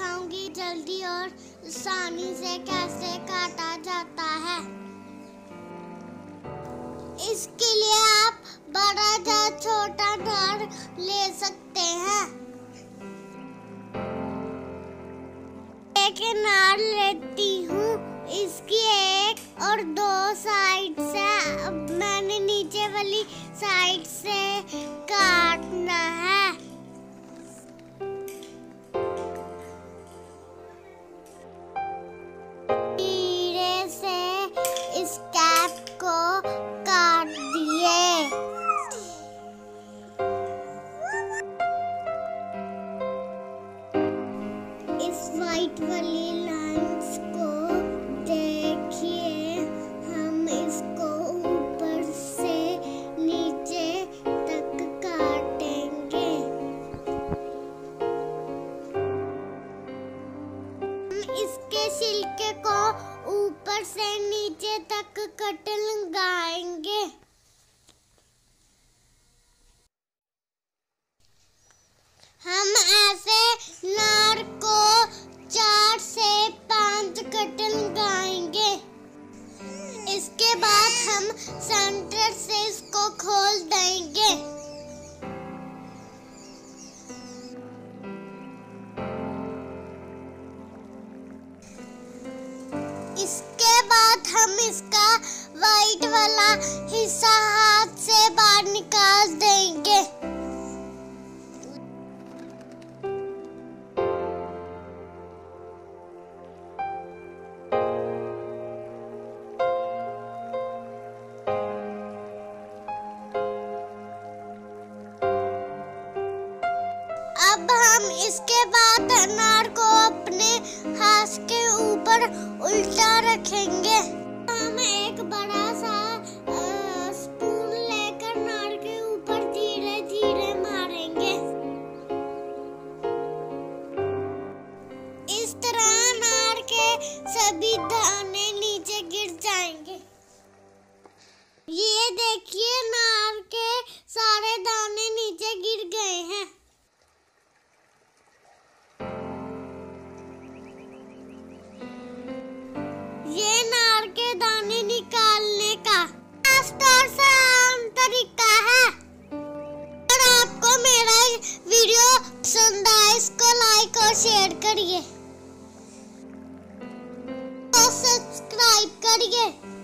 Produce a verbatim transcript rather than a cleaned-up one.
सिखाऊंगी जल्दी और आसानी से कैसे काटा जाता है। इसके लिए आप बड़ा या छोटा धार ले सकते हैं। एक नार लेती हूँ, इसकी एक और दो साइड से मैंने नीचे वाली साइड से काटना है। इस वाइट वाली लाइन्स को देखिए, हम इसको ऊपर से नीचे तक काटेंगे। हम इसके छिलके को ऊपर से नीचे तक कट लगाएंगे। हम ऐसे नार को चार से पांच कट लगाएंगे। इसके बाद हम सेंटर से इसको खोल देंगे। इसके बाद हम इसका वाइट वाला हिस्सा हाथ से बाहर निकाल देंगे। अब हम इसके बाद अनार को अपने हाथ के ऊपर उल्टा रखेंगे। हम एक बड़ा सा स्पून लेकर अनार के ऊपर धीरे धीरे मारेंगे। इस तरह अनार के सभी दाने नीचे गिर जाएंगे। ये देखिए, अनार के सारे दाने नीचे गिर गए हैं। निकालने का आसान सा आम तरीका है। अगर आपको मेरा वीडियो पसंद आए, इसको लाइक और शेयर करिए और सब्सक्राइब करिए।